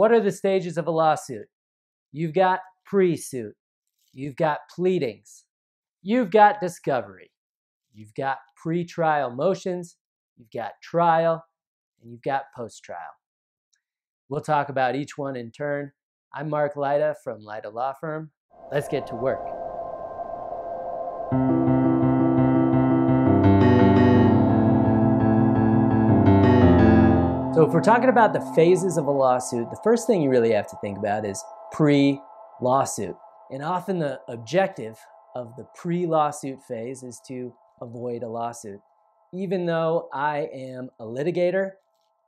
What are the stages of a lawsuit? You've got pre-suit. You've got pleadings. You've got discovery. You've got pre-trial motions. You've got trial. And you've got post-trial. We'll talk about each one in turn. I'm Mark Lyda from Lyda Law Firm. Let's get to work. So if we're talking about the phases of a lawsuit, the first thing you really have to think about is pre-lawsuit. And often the objective of the pre-lawsuit phase is to avoid a lawsuit. Even though I am a litigator,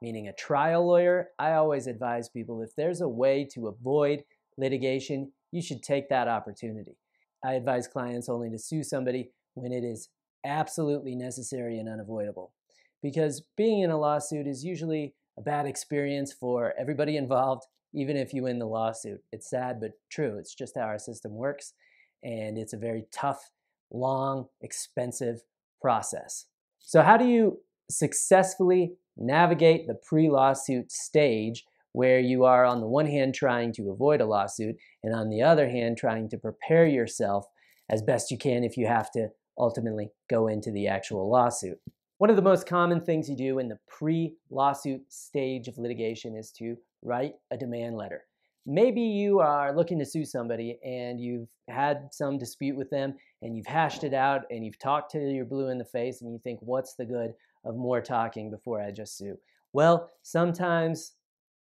meaning a trial lawyer, I always advise people if there's a way to avoid litigation, you should take that opportunity. I advise clients only to sue somebody when it is absolutely necessary and unavoidable. Because being in a lawsuit is usually a bad experience for everybody involved, even if you win the lawsuit. It's sad but true. It's just how our system works, and it's a very tough, long, expensive process. So how do you successfully navigate the pre-lawsuit stage where you are on the one hand trying to avoid a lawsuit and on the other hand trying to prepare yourself as best you can if you have to ultimately go into the actual lawsuit? One of the most common things you do in the pre-lawsuit stage of litigation is to write a demand letter. Maybe you are looking to sue somebody and you've had some dispute with them and you've hashed it out and you've talked till you're blue in the face and you think, what's the good of more talking before I just sue? Well, sometimes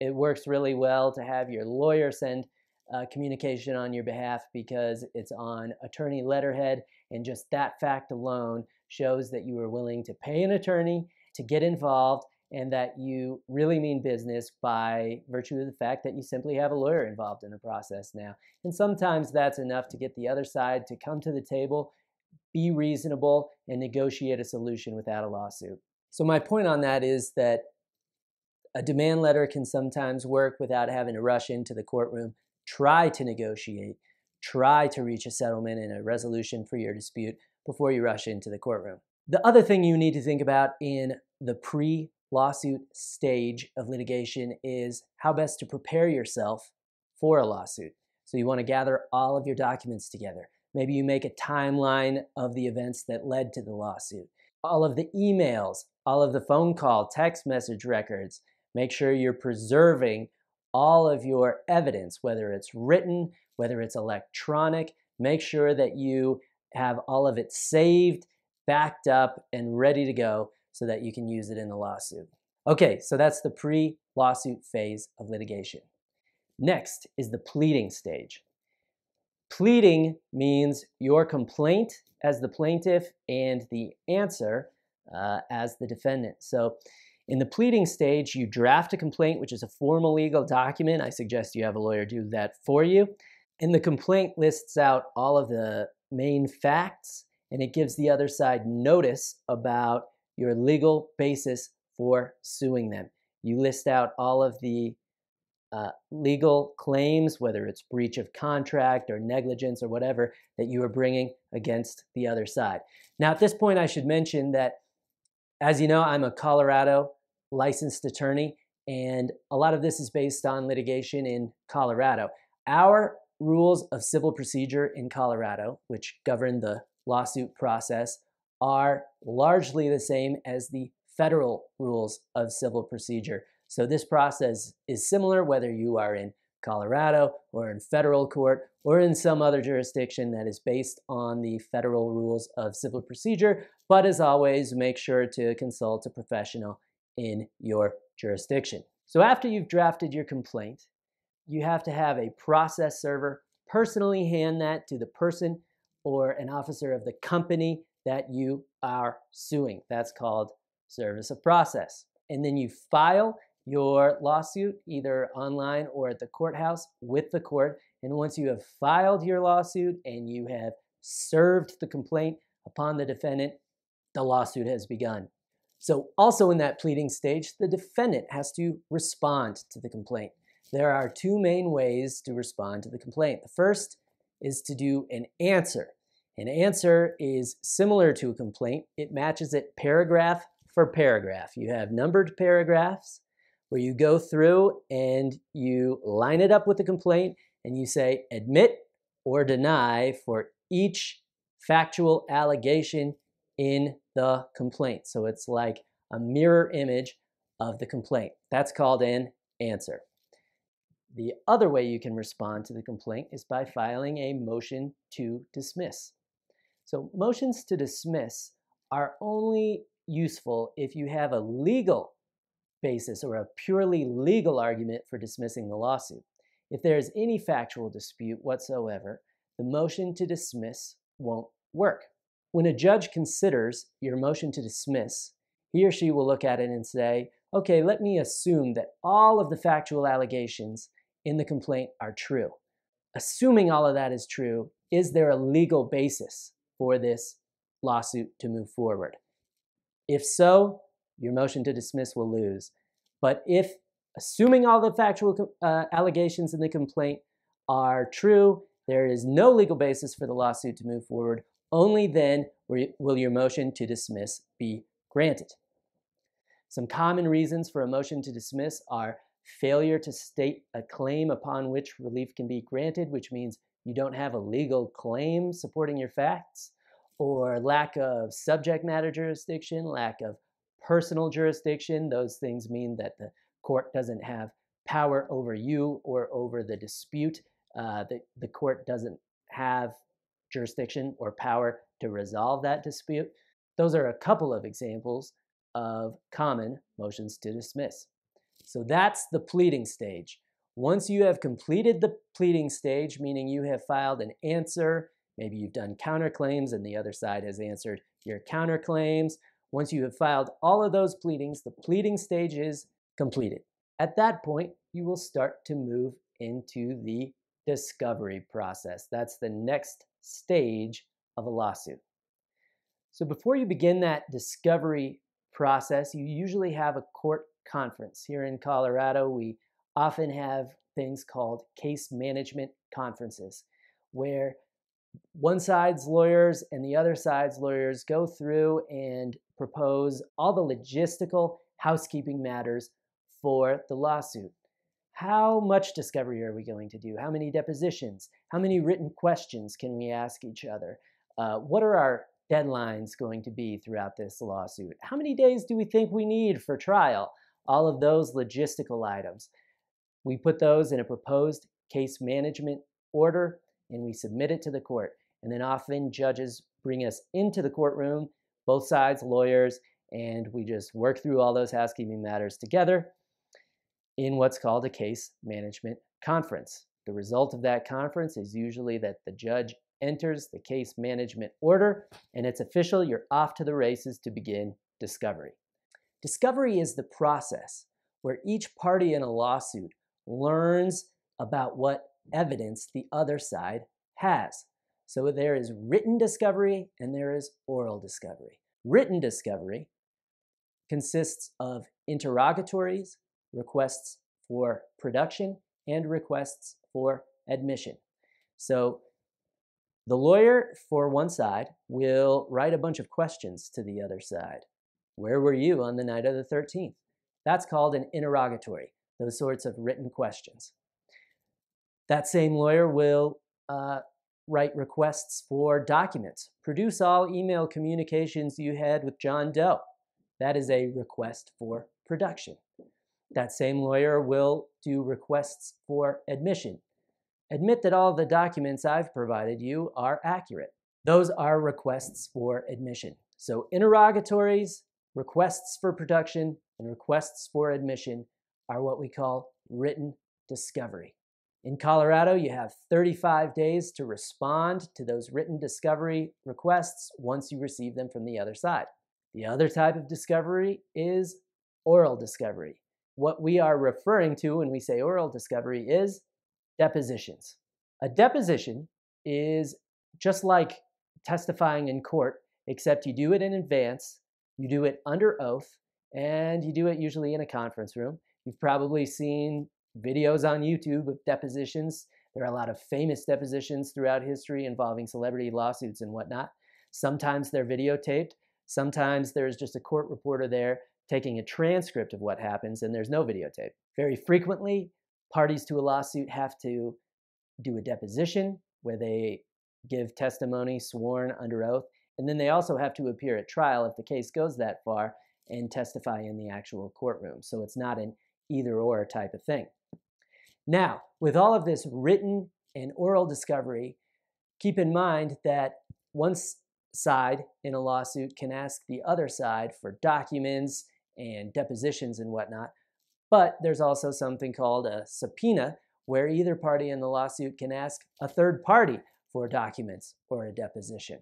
it works really well to have your lawyer send communication on your behalf because it's on attorney letterhead, and just that fact alone shows that you are willing to pay an attorney to get involved and that you really mean business by virtue of the fact that you simply have a lawyer involved in the process now. And sometimes that's enough to get the other side to come to the table, be reasonable, and negotiate a solution without a lawsuit. So my point on that is that a demand letter can sometimes work without having to rush into the courtroom. Try to negotiate. Try to reach a settlement and a resolution for your dispute before you rush into the courtroom. The other thing you need to think about in the pre-lawsuit stage of litigation is how best to prepare yourself for a lawsuit. So you want to gather all of your documents together. Maybe you make a timeline of the events that led to the lawsuit. All of the emails, all of the phone call, text message records. Make sure you're preserving all of your evidence, whether it's written, whether it's electronic. Make sure that you have all of it saved, backed up, and ready to go so that you can use it in the lawsuit. Okay, so that's the pre-lawsuit phase of litigation. Next is the pleading stage. Pleading means your complaint as the plaintiff and the answer as the defendant. So in the pleading stage, you draft a complaint, which is a formal legal document. I suggest you have a lawyer do that for you. And the complaint lists out all of the main facts, and it gives the other side notice about your legal basis for suing them. You list out all of the legal claims, whether it's breach of contract or negligence or whatever, that you are bringing against the other side. Now, at this point, I should mention that, as you know, I'm a Colorado licensed attorney, and a lot of this is based on litigation in Colorado. Our rules of civil procedure in Colorado, which govern the lawsuit process, are largely the same as the federal rules of civil procedure. So this process is similar whether you are in Colorado or in federal court or in some other jurisdiction that is based on the federal rules of civil procedure. But as always, make sure to consult a professional in your jurisdiction. So after you've drafted your complaint, you have to have a process server personally hand that to the person or an officer of the company that you are suing. That's called service of process. And then you file your lawsuit either online or at the courthouse with the court. And once you have filed your lawsuit and you have served the complaint upon the defendant, the lawsuit has begun. So also in that pleading stage, the defendant has to respond to the complaint. There are two main ways to respond to the complaint. The first is to do an answer. An answer is similar to a complaint. It matches it paragraph for paragraph. You have numbered paragraphs where you go through and you line it up with the complaint and you say admit or deny for each factual allegation in the complaint. So it's like a mirror image of the complaint. That's called an answer. The other way you can respond to the complaint is by filing a motion to dismiss. So motions to dismiss are only useful if you have a legal basis or a purely legal argument for dismissing the lawsuit. If there is any factual dispute whatsoever, the motion to dismiss won't work. When a judge considers your motion to dismiss, he or she will look at it and say, okay, let me assume that all of the factual allegations in the complaint are true. Assuming all of that is true, is there a legal basis for this lawsuit to move forward? If so, your motion to dismiss will lose. But if, assuming all the factual allegations in the complaint are true, there is no legal basis for the lawsuit to move forward, only then will your motion to dismiss be granted. Some common reasons for a motion to dismiss are failure to state a claim upon which relief can be granted, which means you don't have a legal claim supporting your facts, or lack of subject matter jurisdiction, lack of personal jurisdiction. Those things mean that the court doesn't have power over you or over the dispute. The court doesn't have jurisdiction or power to resolve that dispute. Those are a couple of examples of common motions to dismiss. So that's the pleading stage. Once you have completed the pleading stage, meaning you have filed an answer, maybe you've done counterclaims and the other side has answered your counterclaims. Once you have filed all of those pleadings, the pleading stage is completed. At that point, you will start to move into the discovery process. That's the next stage of a lawsuit. So before you begin that discovery process, you usually have a court conference. Here in Colorado, we often have things called case management conferences, where one side's lawyers and the other side's lawyers go through and propose all the logistical housekeeping matters for the lawsuit. How much discovery are we going to do? How many depositions? How many written questions can we ask each other? What are our deadlines going to be throughout this lawsuit? How many days do we think we need for trial? All of those logistical items. We put those in a proposed case management order and we submit it to the court. And then often judges bring us into the courtroom, both sides, lawyers, and we just work through all those housekeeping matters together in what's called a case management conference. The result of that conference is usually that the judge enters the case management order and it's official, you're off to the races to begin discovery. Discovery is the process where each party in a lawsuit learns about what evidence the other side has. So there is written discovery and there is oral discovery. Written discovery consists of interrogatories, requests for production, and requests for admission. So the lawyer for one side will write a bunch of questions to the other side. Where were you on the night of the 13th? That's called an interrogatory, those sorts of written questions. That same lawyer will write requests for documents. Produce all email communications you had with John Doe. That is a request for production. That same lawyer will do requests for admission. Admit that all the documents I've provided you are accurate. Those are requests for admission. So interrogatories, requests for production, and requests for admission are what we call written discovery. In Colorado, you have 35 days to respond to those written discovery requests once you receive them from the other side. The other type of discovery is oral discovery. What we are referring to when we say oral discovery is depositions. A deposition is just like testifying in court, except you do it in advance, you do it under oath, and you do it usually in a conference room. You've probably seen videos on YouTube of depositions. There are a lot of famous depositions throughout history involving celebrity lawsuits and whatnot. Sometimes they're videotaped. Sometimes there's just a court reporter there taking a transcript of what happens, and there's no videotape. Very frequently, parties to a lawsuit have to do a deposition where they give testimony sworn under oath, and then they also have to appear at trial if the case goes that far and testify in the actual courtroom. So it's not an either-or type of thing. Now, with all of this written and oral discovery, keep in mind that one side in a lawsuit can ask the other side for documents and depositions and whatnot, but there's also something called a subpoena, where either party in the lawsuit can ask a third party for documents or a deposition.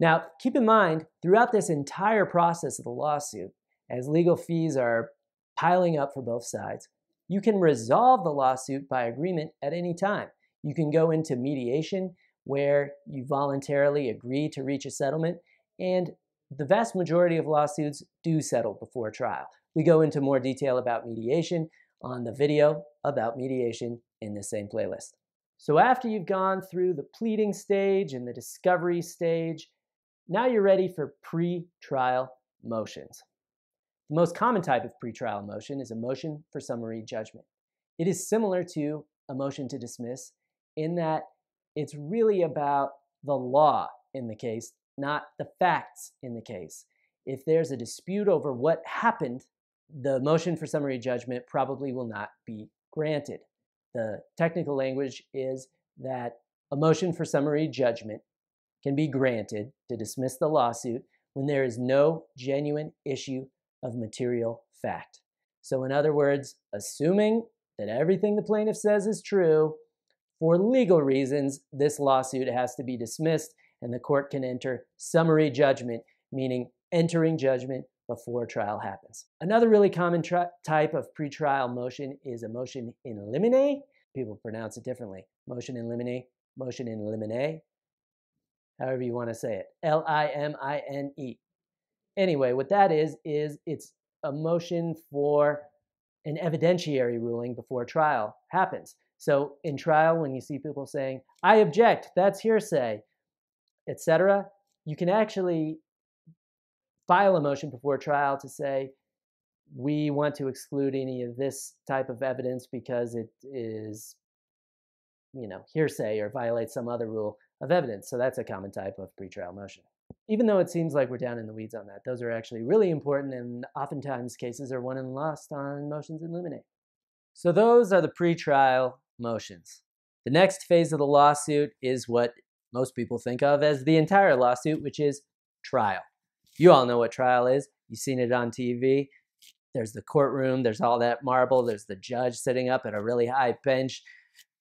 Now, keep in mind, throughout this entire process of the lawsuit, as legal fees are piling up for both sides, you can resolve the lawsuit by agreement at any time. You can go into mediation, where you voluntarily agree to reach a settlement, and the vast majority of lawsuits do settle before trial. We go into more detail about mediation on the video about mediation in the same playlist. So after you've gone through the pleading stage and the discovery stage, now you're ready for pre-trial motions. The most common type of pre-trial motion is a motion for summary judgment. It is similar to a motion to dismiss in that it's really about the law in the case, not the facts in the case. If there's a dispute over what happened, the motion for summary judgment probably will not be granted. The technical language is that a motion for summary judgment can be granted to dismiss the lawsuit when there is no genuine issue of material fact. So in other words, assuming that everything the plaintiff says is true, for legal reasons, this lawsuit has to be dismissed and the court can enter summary judgment, meaning entering judgment before trial happens. Another really common type of pretrial motion is a motion in limine. People pronounce it differently. Motion in limine, however you want to say it, L-I-M-I-N-E. Anyway, what that is it's a motion for an evidentiary ruling before trial happens. So in trial, when you see people saying, I object, that's hearsay, etc., you can actually file a motion before trial to say, we want to exclude any of this type of evidence because it is, hearsay or violates some other rule of evidence. So that's a common type of pretrial motion. Even though it seems like we're down in the weeds on that, those are actually really important, and oftentimes cases are won and lost on motions in limine. So those are the pretrial motions. The next phase of the lawsuit is what most people think of as the entire lawsuit, which is trial. You all know what trial is. You've seen it on TV. There's the courtroom. There's all that marble. There's the judge sitting up at a really high bench.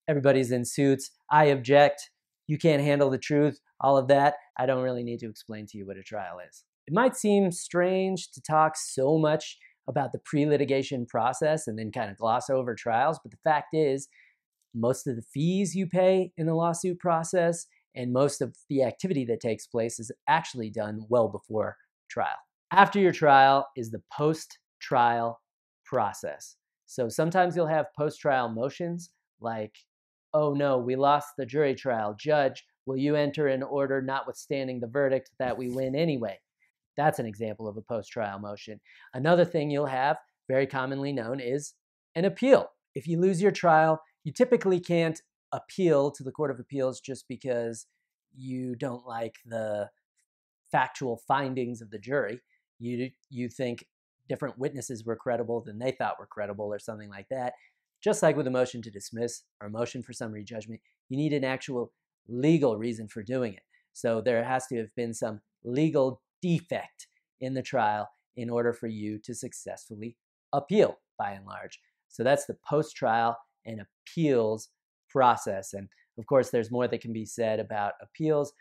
Everybody's in suits. I object. You can't handle the truth. All of that. I don't really need to explain to you what a trial is. It might seem strange to talk so much about the pre-litigation process and then kind of gloss over trials, but the fact is most of the fees you pay in the lawsuit process and most of the activity that takes place is actually done well before trial. After your trial is the post-trial process. So sometimes you'll have post-trial motions like, oh no, we lost the jury trial. Judge, will you enter an order notwithstanding the verdict that we win anyway? That's an example of a post-trial motion. Another thing you'll have, very commonly known, is an appeal. If you lose your trial, you typically can't appeal to the Court of Appeals just because you don't like the factual findings of the jury. You think different witnesses were credible than they thought were credible or something like that. Just like with a motion to dismiss or a motion for summary judgment, you need an actual legal reason for doing it. So there has to have been some legal defect in the trial in order for you to successfully appeal, by and large. So that's the post-trial and appeals process. And of course, there's more that can be said about appeals.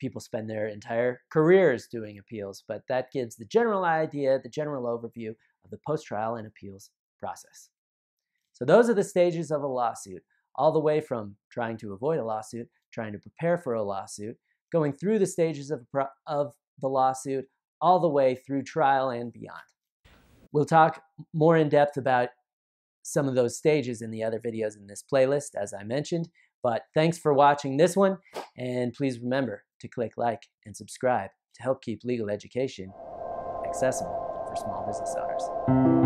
People spend their entire careers doing appeals, but that gives the general idea, the general overview of the post-trial and appeals process. So those are the stages of a lawsuit, all the way from trying to avoid a lawsuit, trying to prepare for a lawsuit, going through the stages of the lawsuit, all the way through trial and beyond. We'll talk more in depth about some of those stages in the other videos in this playlist, as I mentioned, but thanks for watching this one, and please remember to click like and subscribe to help keep legal education accessible. for small business owners.